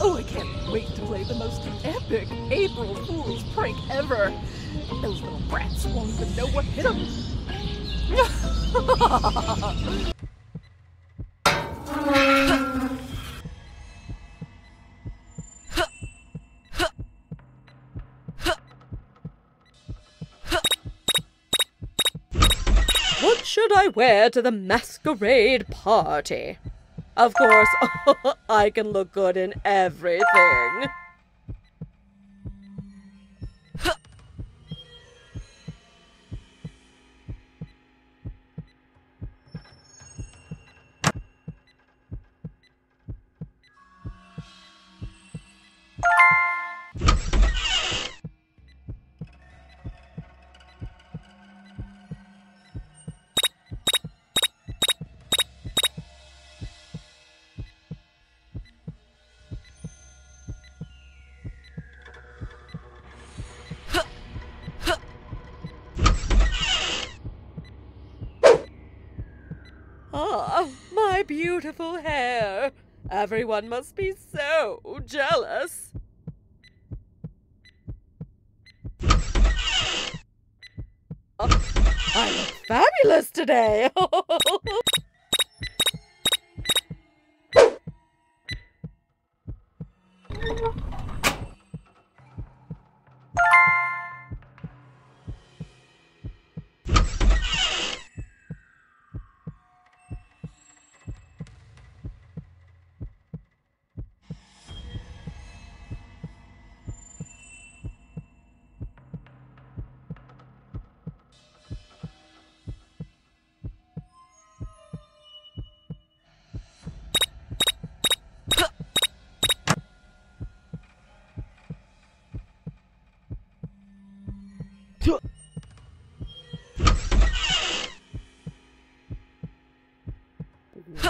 Oh, I can't wait to play the most epic April Fool's prank ever. Those little brats won't even know what hit them. What should I wear to the masquerade party? Of course, I can look good in everything. Ah, my beautiful hair! Everyone must be so jealous! I look fabulous today!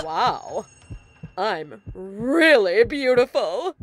Wow, I'm really beautiful.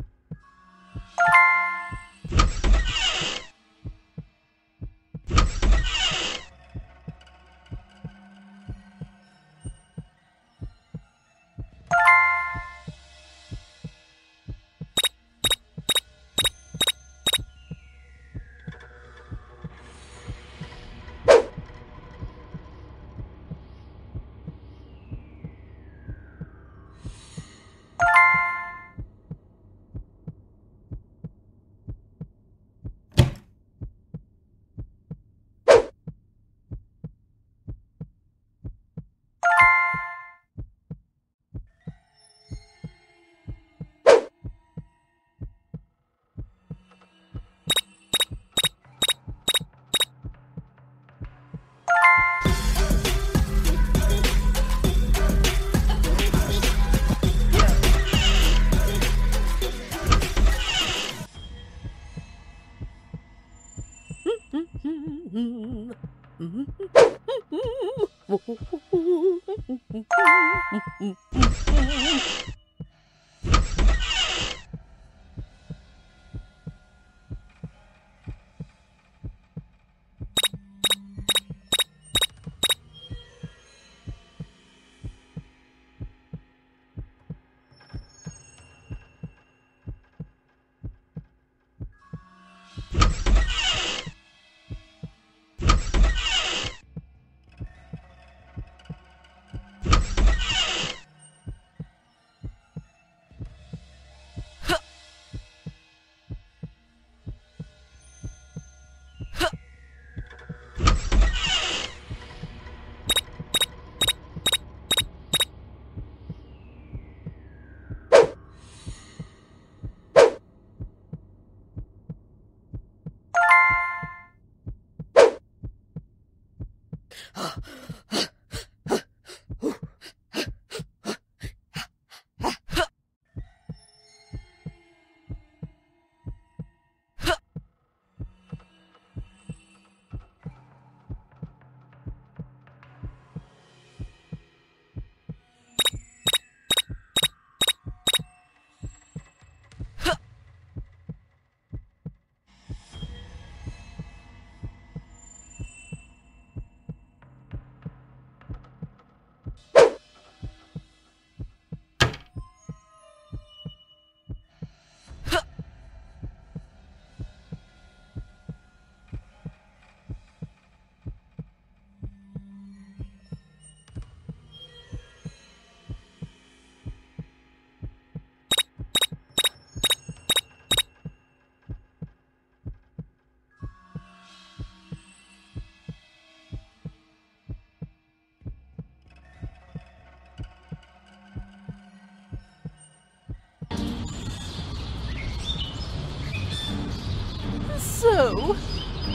So,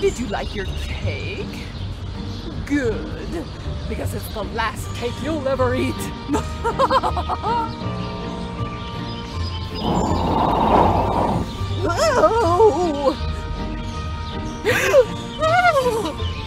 did you like your cake? Good, because it's the last cake you'll ever eat. Whoa!